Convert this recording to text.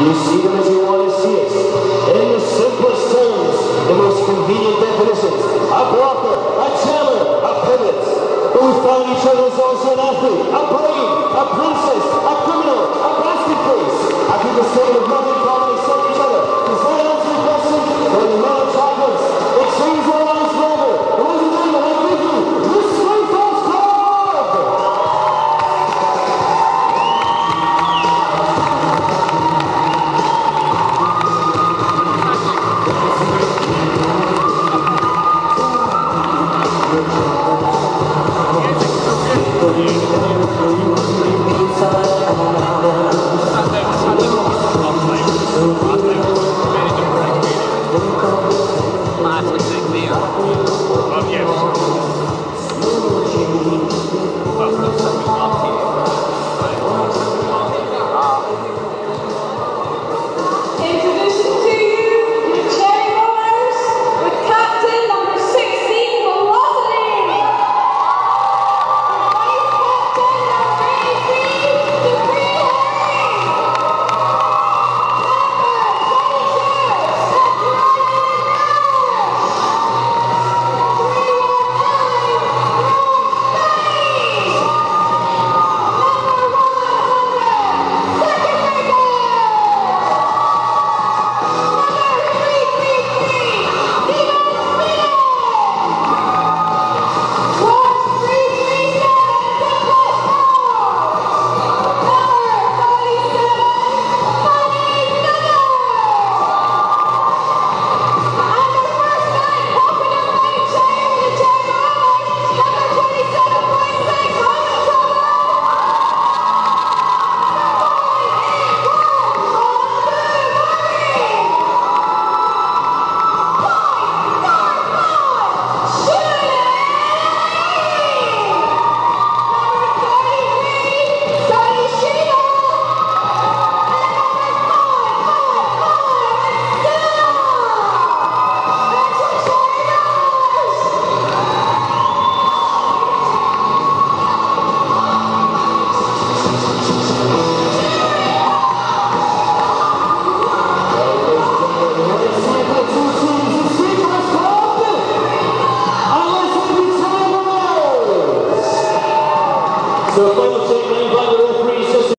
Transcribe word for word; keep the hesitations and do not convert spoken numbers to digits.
You see them as you want to see us. And in the simplest terms, the most convenient definitions, a blocker, a jammer, a pivot. But we find each other as also an athlete, a brave, a princess, a criminal, a basket case. I think the same of nothing.